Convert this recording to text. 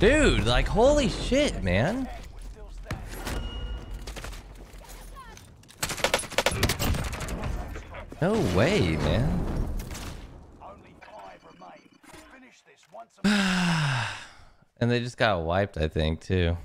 Dude, like, holy shit, man. No way, man. And they just got wiped, I think, too.